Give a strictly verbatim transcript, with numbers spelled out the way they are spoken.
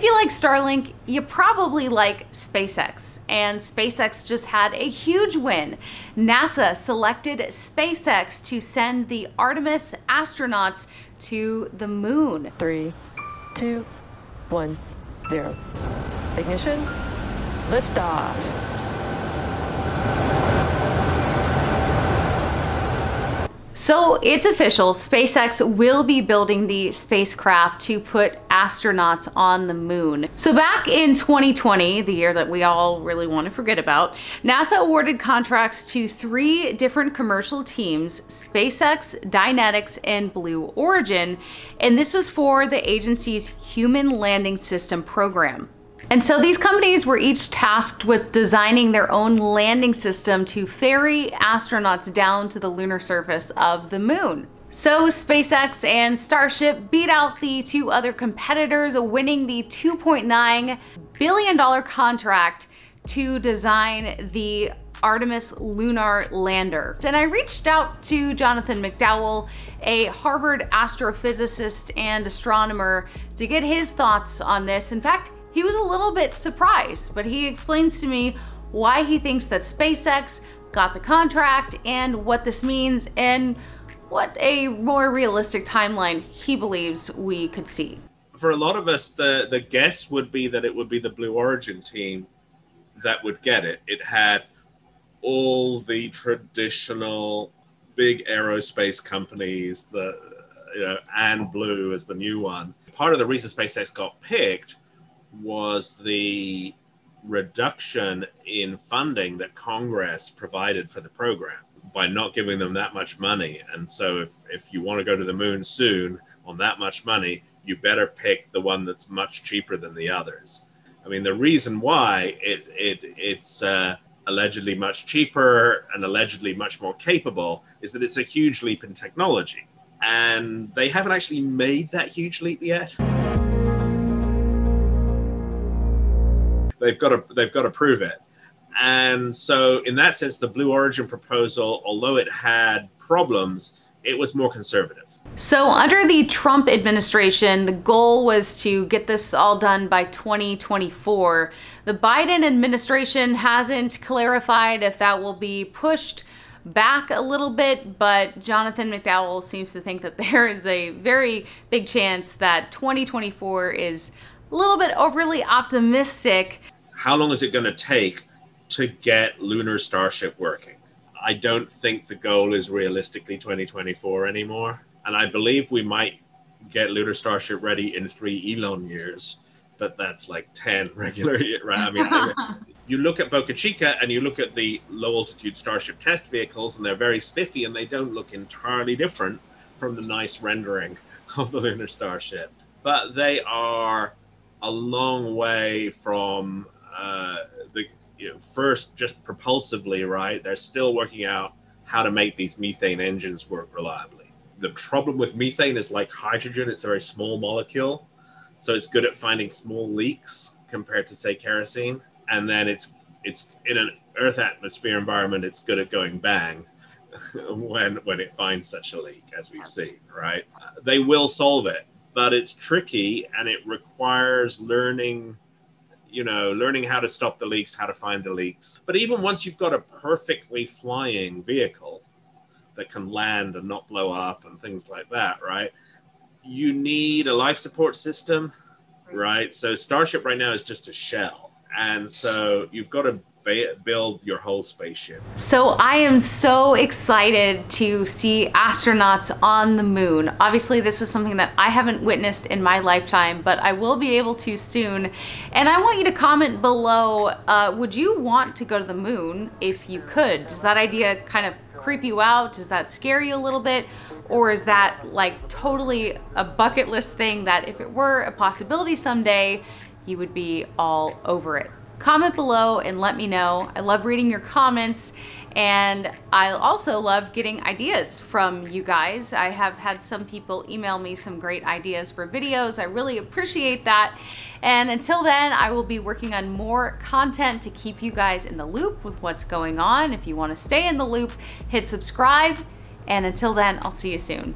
If you like Starlink, you probably like SpaceX, and SpaceX just had a huge win. NASA selected SpaceX to send the Artemis astronauts to the moon. Three, two, one, zero. Ignition, liftoff. So it's official, SpaceX will be building the spacecraft to put astronauts on the moon. So back in twenty twenty, the year that we all really want to forget about, NASA awarded contracts to three different commercial teams, SpaceX, Dynetics, and Blue Origin, and this was for the agency's Human Landing System program. And so these companies were each tasked with designing their own landing system to ferry astronauts down to the lunar surface of the moon. So SpaceX and Starship beat out the two other competitors, winning the two point nine billion dollar contract to design the Artemis lunar lander. And I reached out to Jonathan McDowell, a Harvard astrophysicist and astronomer, to get his thoughts on this. In fact, he was a little bit surprised, but he explains to me why he thinks that SpaceX got the contract and what this means and what a more realistic timeline he believes we could see. For a lot of us, the, the guess would be that it would be the Blue Origin team that would get it. It had all the traditional big aerospace companies, the, you know, and Blue as the new one. Part of the reason SpaceX got picked was the reduction in funding that Congress provided for the program by not giving them that much money. And so if, if you want to go to the moon soon on that much money, you better pick the one that's much cheaper than the others. I mean, the reason why it, it, it's uh, allegedly much cheaper and allegedly much more capable is that it's a huge leap in technology. And they haven't actually made that huge leap yet. They've got to they've got to prove it. And so in that sense, the Blue Origin proposal, although it had problems, it was more conservative. So under the Trump administration, the goal was to get this all done by twenty twenty-four. The Biden administration hasn't clarified if that will be pushed back a little bit, but Jonathan McDowell seems to think that there is a very big chance that twenty twenty-four is a little bit overly optimistic. How long is it going to take to get Lunar Starship working? I don't think the goal is realistically twenty twenty-four anymore. And I believe we might get Lunar Starship ready in three Elon years, but that's like ten regular years, right? I mean, I mean, you look at Boca Chica and you look at the low altitude Starship test vehicles and they're very spiffy and they don't look entirely different from the nice rendering of the Lunar Starship, but they are a long way from uh, the you know, first just propulsively, right? They're still working out how to make these methane engines work reliably. The problem with methane is like hydrogen, it's a very small molecule. So it's good at finding small leaks compared to say kerosene. And then it's, it's in an Earth atmosphere environment, it's good at going bang when, when it finds such a leak as we've seen, right? Uh, they will solve it. But it's tricky and it requires learning, you know, learning how to stop the leaks, how to find the leaks. But even once you've got a perfectly flying vehicle that can land and not blow up and things like that, right? You need a life support system, right? So Starship right now is just a shell. And so you've got to build your whole spaceship. So I am so excited to see astronauts on the moon. Obviously, this is something that I haven't witnessed in my lifetime, but I will be able to soon. And I want you to comment below, uh, would you want to go to the moon if you could? Does that idea kind of creep you out? Does that scare you a little bit? Or is that like totally a bucket list thing that if it were a possibility someday, you would be all over it? Comment below and let me know. I love reading your comments and I also love getting ideas from you guys. I have had some people email me some great ideas for videos. I really appreciate that. And until then, I will be working on more content to keep you guys in the loop with what's going on. If you want to stay in the loop, hit subscribe. And until then, I'll see you soon.